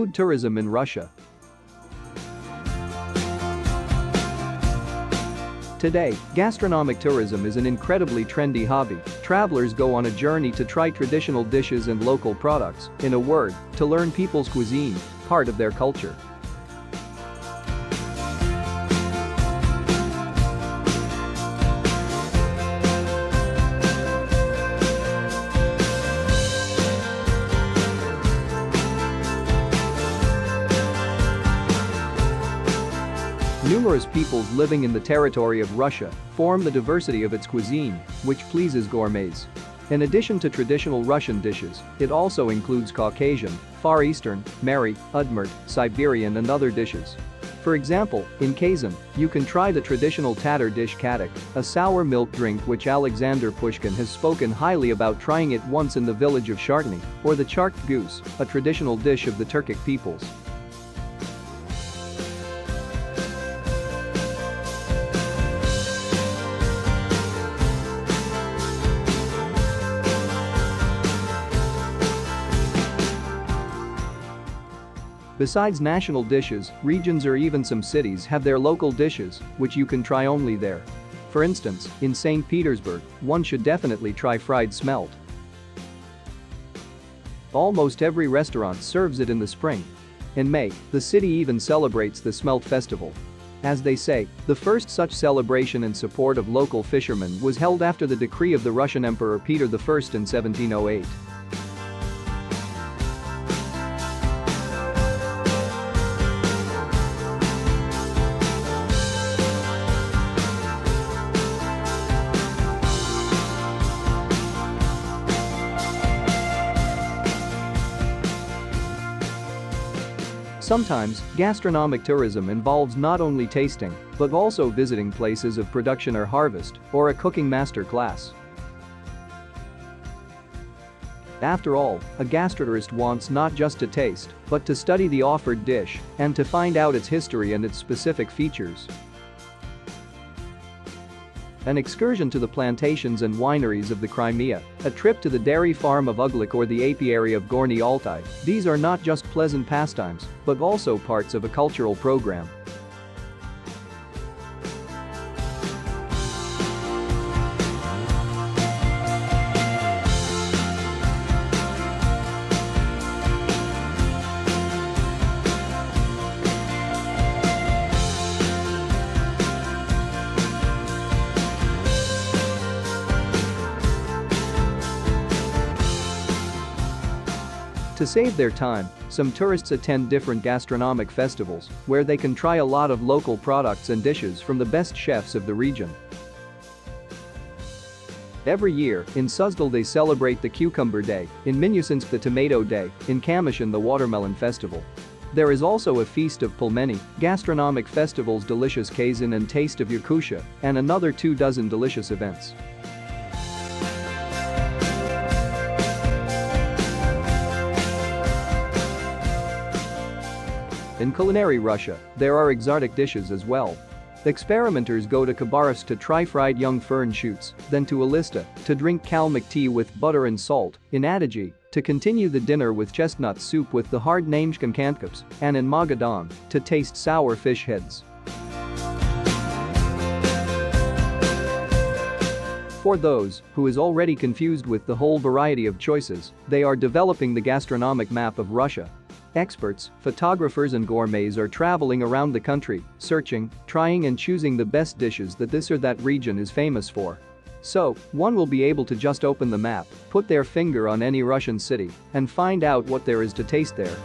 Food tourism in Russia. Today, gastronomic tourism is an incredibly trendy hobby. Travelers go on a journey to try traditional dishes and local products, in a word, to learn people's cuisine, part of their culture. Numerous peoples living in the territory of Russia form the diversity of its cuisine, which pleases gourmets. In addition to traditional Russian dishes, it also includes Caucasian, Far Eastern, Mari, Udmurt, Siberian and other dishes. For example, in Kazan, you can try the traditional Tatar dish katyk, a sour milk drink which Alexander Pushkin has spoken highly about trying it once in the village of Shardany, or the charked goose, a traditional dish of the Turkic peoples. Besides national dishes, regions or even some cities have their local dishes, which you can try only there. For instance, in St. Petersburg, one should definitely try fried smelt. Almost every restaurant serves it in the spring. In May, the city even celebrates the Smelt Festival. As they say, the first such celebration in support of local fishermen was held after the decree of the Russian Emperor Peter I in 1708. Sometimes, gastronomic tourism involves not only tasting, but also visiting places of production or harvest, or a cooking master class. After all, a gastrotourist wants not just to taste, but to study the offered dish and to find out its history and its specific features. An excursion to the plantations and wineries of the Crimea, a trip to the dairy farm of Uglik or the apiary of Gorny Altai, these are not just pleasant pastimes, but also parts of a cultural program. To save their time, some tourists attend different gastronomic festivals where they can try a lot of local products and dishes from the best chefs of the region. Every year, in Suzdal they celebrate the Cucumber Day, in Minusinsk the Tomato Day, in Kamishin the Watermelon Festival. There is also a Feast of Pelmeni, gastronomic festivals Delicious Kazan and Taste of Yakusha, and another 24 delicious events. In culinary Russia, there are exotic dishes as well. Experimenters go to Khabarovsk to try fried young fern shoots, then to Alista, to drink kalmyk tea with butter and salt, in Adygea, to continue the dinner with chestnut soup with the hard namshkin kantkaps, and in Magadan, to taste sour fish heads. For those who is already confused with the whole variety of choices, they are developing the gastronomic map of Russia. Experts, photographers and gourmets are traveling around the country, searching, trying and choosing the best dishes that this or that region is famous for. So, one will be able to just open the map, put their finger on any Russian city, and find out what there is to taste there.